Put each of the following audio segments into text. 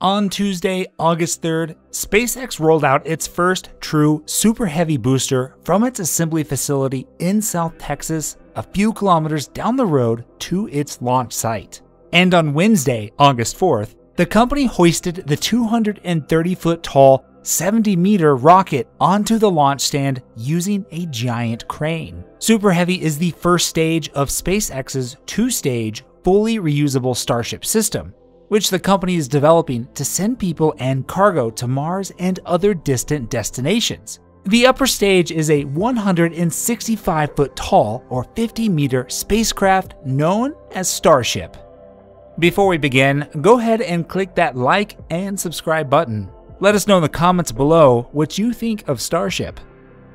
On Tuesday, August 3rd, SpaceX rolled out its first true Super Heavy booster from its assembly facility in South Texas, a few kilometers down the road to its launch site. And on Wednesday, August 4th, the company hoisted the 230-foot-tall, 70-meter rocket onto the launch stand using a giant crane. Super Heavy is the first stage of SpaceX's two-stage, fully reusable Starship system, which the company is developing to send people and cargo to Mars and other distant destinations. The upper stage is a 165-foot-tall or 50-meter spacecraft known as Starship. Before we begin, go ahead and click that like and subscribe button. Let us know in the comments below what you think of Starship.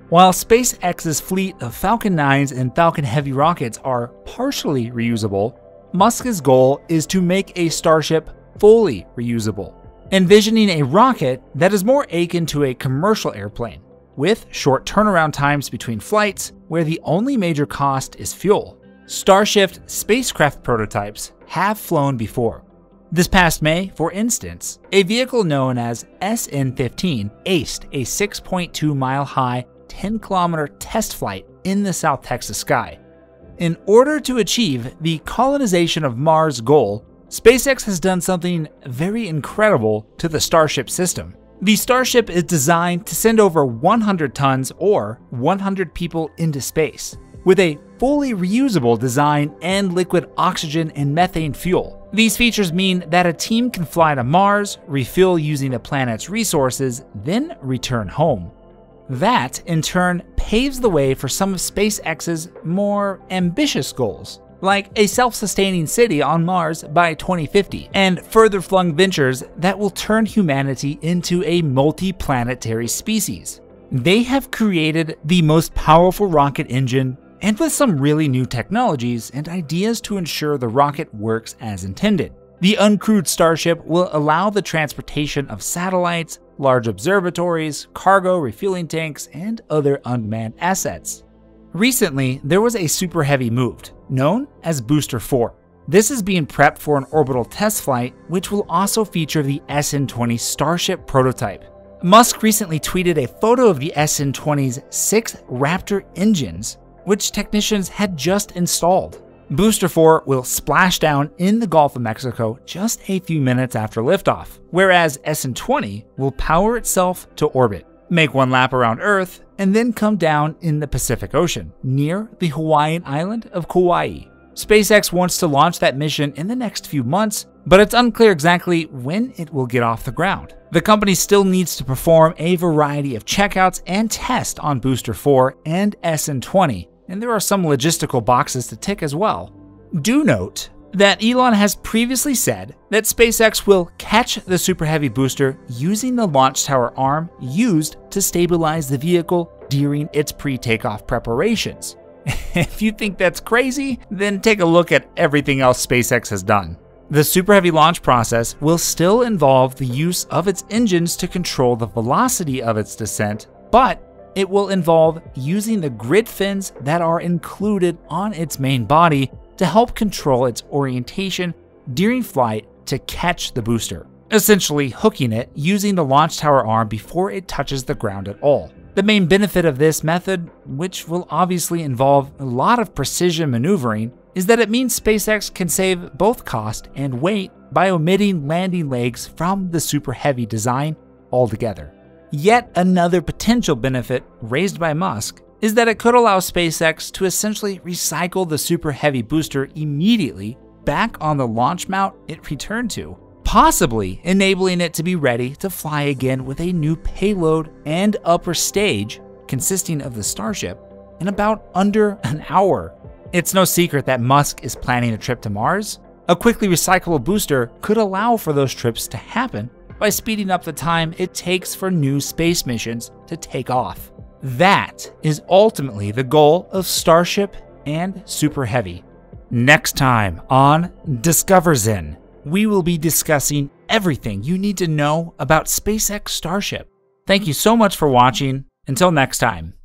While SpaceX's fleet of Falcon 9s and Falcon Heavy rockets are partially reusable, Musk's goal is to make a Starship fully reusable, envisioning a rocket that is more akin to a commercial airplane, with short turnaround times between flights where the only major cost is fuel. Starship spacecraft prototypes have flown before. This past May, for instance, a vehicle known as SN15 aced a 6.2-mile-high, 10-kilometer test flight in the South Texas sky. In order to achieve the colonization of Mars goal, SpaceX has done something very incredible to the Starship system. The Starship is designed to send over 100 tons or 100 people into space, with a fully reusable design and liquid oxygen and methane fuel. These features mean that a team can fly to Mars, refuel using the planet's resources, then return home. That, in turn, paves the way for some of SpaceX's more ambitious goals, like a self-sustaining city on Mars by 2050, and further-flung ventures that will turn humanity into a multi-planetary species. They have created the most powerful rocket engine, and with some really new technologies and ideas to ensure the rocket works as intended. The uncrewed Starship will allow the transportation of satellites, large observatories, cargo refueling tanks, and other unmanned assets. Recently, there was a Super Heavy moved, known as Booster 4. This is being prepped for an orbital test flight, which will also feature the SN20 Starship prototype. Musk recently tweeted a photo of the SN20's 6 Raptor engines, which technicians had just installed. Booster 4 will splash down in the Gulf of Mexico just a few minutes after liftoff, whereas SN20 will power itself to orbit, make one lap around Earth, and then come down in the Pacific Ocean, near the Hawaiian island of Kauai. SpaceX wants to launch that mission in the next few months, but it's unclear exactly when it will get off the ground. The company still needs to perform a variety of checkouts and tests on Booster 4 and SN20, and there are some logistical boxes to tick as well. Do note that Elon has previously said that SpaceX will catch the Super Heavy booster using the launch tower arm used to stabilize the vehicle during its pre-takeoff preparations. If you think that's crazy, then take a look at everything else SpaceX has done. The Super Heavy launch process will still involve the use of its engines to control the velocity of its descent, but it will involve using the grid fins that are included on its main body to help control its orientation during flight to catch the booster, essentially hooking it using the launch tower arm before it touches the ground at all. The main benefit of this method, which will obviously involve a lot of precision maneuvering, is that it means SpaceX can save both cost and weight by omitting landing legs from the Super Heavy design altogether. Yet another potential benefit raised by Musk is that it could allow SpaceX to essentially recycle the Super Heavy booster immediately back on the launch mount it returned to, possibly enabling it to be ready to fly again with a new payload and upper stage consisting of the Starship in about under an hour. It's no secret that Musk is planning a trip to Mars. A quickly recyclable booster could allow for those trips to happen by speeding up the time it takes for new space missions to take off. That is ultimately the goal of Starship and Super Heavy. Next time on DiscoverZen, we will be discussing everything you need to know about SpaceX Starship. Thank you so much for watching. Until next time.